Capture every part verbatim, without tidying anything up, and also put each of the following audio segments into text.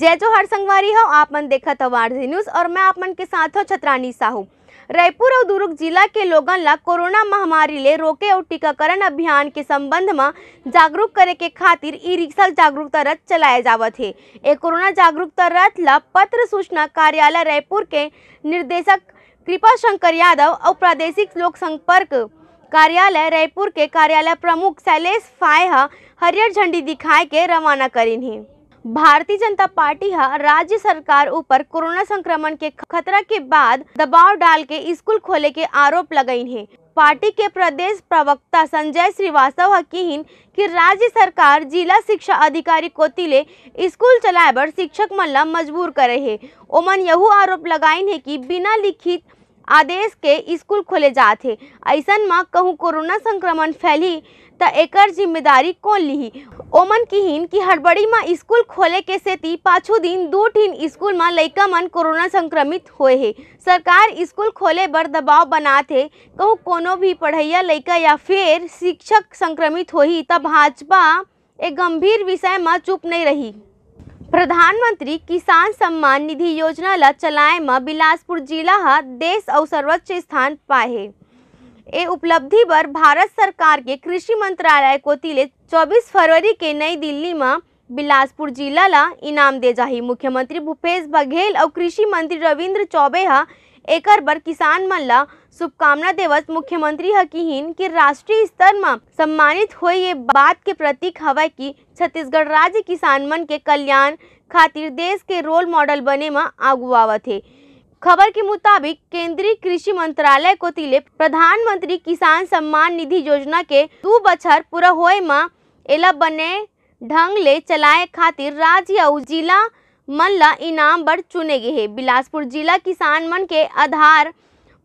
जय जोहर संगवारी हो। आप मन देखत हो आरजी न्यूज और मैं आप मन के साथ हो छत्रानी साहू। रायपुर और दुर्ग जिला के लोगन ला कोरोना महामारी ले रोके और टीकाकरण अभियान के संबंध में जागरूक करे के खातिर ई रिक्शा जागरूकता रथ चलाए जावत है। ए कोरोना जागरूकता रथ ला पत्र सूचना कार्यालय रायपुर के निर्देशक कृपा शंकर यादव और प्रादेशिक लोक संपर्क कार्यालय रायपुर के कार्यालय प्रमुख शैलेश फ हरियर झंडी दिखाए के रवाना करीन है। भारतीय जनता पार्टी हा राज्य सरकार ऊपर कोरोना संक्रमण के खतरा के बाद दबाव डाल के स्कूल खोले के आरोप लगाइन है। पार्टी के प्रदेश प्रवक्ता संजय श्रीवास्तव कहिन कि राज्य सरकार जिला शिक्षा अधिकारी कोती ले स्कूल चलाए बर शिक्षक मन ला मजबूर करे है। ओमन यहू आरोप लगाइन है कि बिना लिखित आदेश के स्कूल खोले जाते। ऐसन में कहूँ कोरोना संक्रमण फैली तो एकर जिम्मेदारी कौन लिही। ओमन कहिन कि हड़बड़ी में स्कूल खोले के सेती पाछू दिन दो ठिन स्कूल में लइका मन कोरोना संक्रमित होए है। सरकार स्कूल खोले बर दबाव बनाते कहूँ कोनो भी पढ़इया लइका या फिर शिक्षक संक्रमित होही तो भाजपा एक गंभीर विषय में चुप नहीं रही। प्रधानमंत्री किसान सम्मान निधि योजना ला चलाए में बिलासपुर जिला हा देश और सर्वोच्च स्थान पाए। ए उपलब्धि पर भारत सरकार के कृषि मंत्रालय कोती ले चौबीस फरवरी के नई दिल्ली में बिलासपुर जिला ला इनाम दे जाही। मुख्यमंत्री भूपेश बघेल और कृषि मंत्री रविंद्र चौबे हा एकर बर किसान मन ला शुभकामना देवत। मुख्यमंत्री हा कहिन कि राष्ट्रीय स्तर में सम्मानित होए ये बात के प्रतीक हवा कि छत्तीसगढ़ राज्य किसान मन के कल्याण खातिर देश के रोल मॉडल बने में आगू आवत है। खबर के मुताबिक केंद्रीय कृषि मंत्रालय कोती ले प्रधानमंत्री किसान सम्मान निधि योजना के दो बछर पूरा होए में एला बने ढंग ले चलाए खातिर राज्य और जिला मन ला इनाम बर चुने गए है। बिलासपुर जिला किसान मन के आधार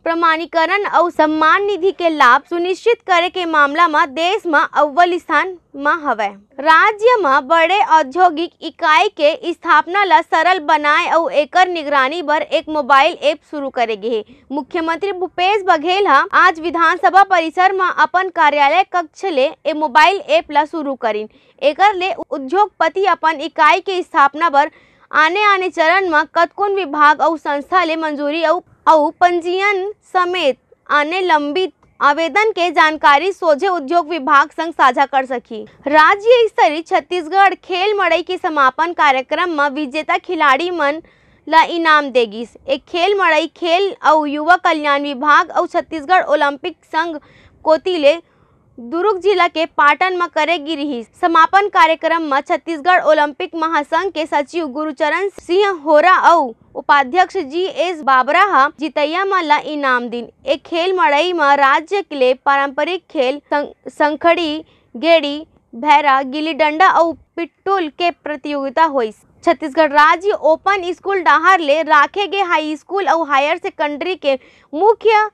प्रमाणीकरण और सम्मान निधि के लाभ सुनिश्चित करे के मामला में देश में अव्वल स्थान में हवे। राज्य में बड़े औद्योगिक इकाई के स्थापना ला सरल बनाए और एकर निगरानी बर एक मोबाइल ऐप शुरू करे गए है। मुख्यमंत्री भूपेश बघेल हा आज विधानसभा परिसर में अपन कार्यालय कक्ष ले ए मोबाइल ऐप ला शुरू करीन। एकर ले उद्योगपति अपन इकाई के स्थापना बर आने आने चरण में कतकोन विभाग और संस्था ले मंजूरी और पंजीयन समेत आने लंबित आवेदन के जानकारी सोझे उद्योग विभाग संग साझा कर सकी। राज्य स्तरीय छत्तीसगढ़ खेल मड़ई के समापन कार्यक्रम में विजेता खिलाड़ी मन ला इनाम देगिस। एक खेल मड़ई खेल और युवा कल्याण विभाग और छत्तीसगढ़ ओलंपिक संघ कोती ले दुर्ग जिला के पाटन में करेगी रही। समापन कार्यक्रम में छत्तीसगढ़ ओलंपिक महासंघ के सचिव गुरुचरण सिंह होरा और उपाध्यक्ष जी एस बाबराहा जितैया माला इनाम दिन। एक खेल मड़ई में राज्य के लिए पारंपरिक खेल संखड़ी, गेड़ी, भैरा, गिली डंडा और पिट्टूल के प्रतियोगिता हुई। छत्तीसगढ़ राज्य ओपन स्कूल डाहर ले राखे गए हाई स्कूल और हायर सेकेंडरी के मुख्य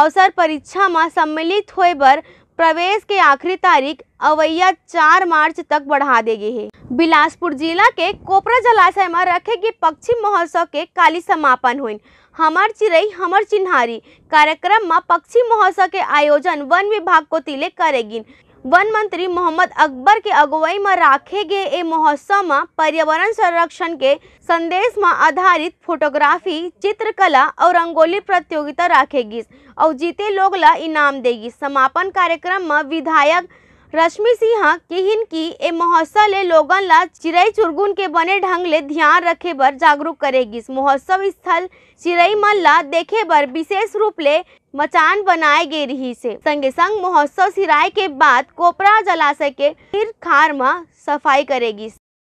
अवसर परीक्षा में सम्मिलित होए बर प्रवेश के आखिरी तारीख अवैया चार मार्च तक बढ़ा दी गई है। बिलासपुर जिला के कोपरा जलाशय में रखे गए पक्षी महोत्सव के काली समापन हुई। हमार चिड़ई हमार चिन्हारी कार्यक्रम में पक्षी महोत्सव के आयोजन वन विभाग को तिले करेगी। वन मंत्री मोहम्मद अकबर के अगुवाई में रखे गए ए महोत्सव में पर्यावरण संरक्षण के संदेश में आधारित फोटोग्राफी, चित्रकला और रंगोली प्रतियोगिता रखेगी और जीते लोग ला इनाम देगी। समापन कार्यक्रम में विधायक रश्मि सिन्हा कहिन कि ए महोत्सव ले लोगन ला चिड़ई चुरगुन के बने ढंग ले ध्यान रखे बर जागरूक करेगी। महोत्सव स्थल चिड़ई मन ला देखे बर विशेष रूप ले मचान बनाए गए रही से। संगे संग महोत्सव सिराय के बाद कोपरा जलाशय के तीर खार में सफाई करेगी।